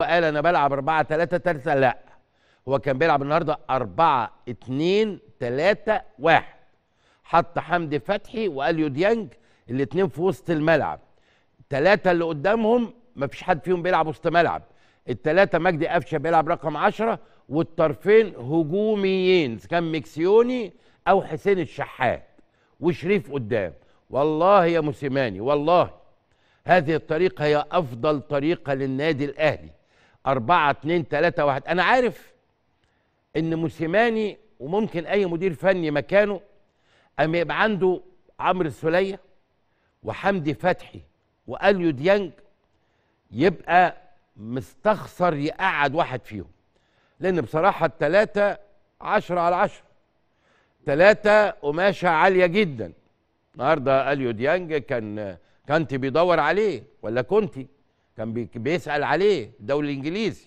قال انا بلعب 4-3-3. لا، هو كان بيلعب النهارده 4-2-3-1. حط حمدي فتحي واليو ديانج الاثنين في وسط الملعب. الثلاثه اللي قدامهم مفيش حد فيهم بيلعب وسط ملعب. الثلاثه مجدي قفشه بيلعب رقم 10، والطرفين هجوميين كان مكسيوني او حسين الشحات وشريف قدام. والله يا موسيماني، والله هذه الطريقه هي افضل طريقه للنادي الاهلي. 4-2-3-1. أنا عارف إن موسيماني وممكن أي مدير فني مكانه أما يبقى عنده عمرو السولية وحمدي فتحي وأليو ديانج يبقى مستخسر يقعد واحد فيهم، لأن بصراحة التلاتة 10/10، تلاتة قماشة عالية جدا. النهارده أليو ديانج كانت بيدور عليه، ولا كنتي كان بيسأل عليه الدوري الانجليزي.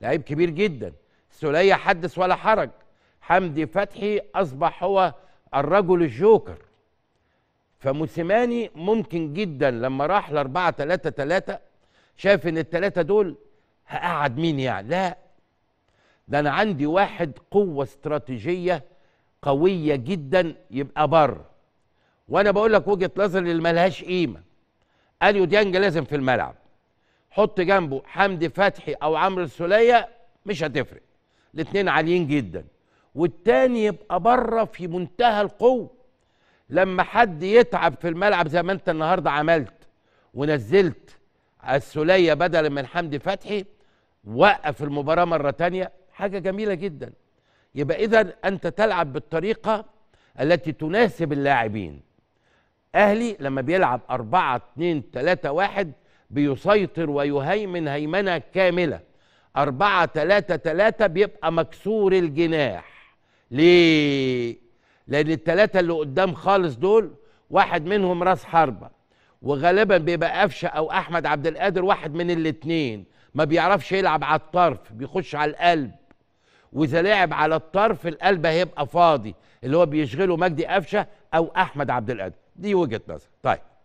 لعيب كبير جدا. السولية حدث ولا حرج. حمدي فتحي اصبح هو الرجل الجوكر. فموسيماني ممكن جدا لما راح ل 4-3-3 شاف ان الثلاثة دول هقعد مين يعني؟ لا، ده انا عندي واحد قوة استراتيجية قوية جدا يبقى بره. وانا بقول لك وجهة نظري اللي مالهاش قيمة. اليو ديانج لازم في الملعب. حط جنبه حمدي فتحي او عمرو السوليه مش هتفرق، الاثنين عاليين جدا. والتاني يبقى بره في منتهى القوه. لما حد يتعب في الملعب زي ما انت النهارده عملت ونزلت السوليه بدلا من حمدي فتحي، وقف المباراه مره تانيه، حاجه جميله جدا. يبقى اذا انت تلعب بالطريقه التي تناسب اللاعبين. اهلي لما بيلعب 4-2-3-1 بيسيطر ويهيمن هيمنه كامله. 4-3-3 بيبقى مكسور الجناح. ليه؟ لان الثلاثه اللي قدام خالص دول واحد منهم راس حربه، وغالبا بيبقى قفشه او احمد عبد القادر واحد من الاثنين. ما بيعرفش يلعب على الطرف، بيخش على القلب، واذا لعب على الطرف القلب هيبقى فاضي اللي هو بيشغله مجدي قفشه او احمد عبد القادر. دي وجهة نظر. طيب.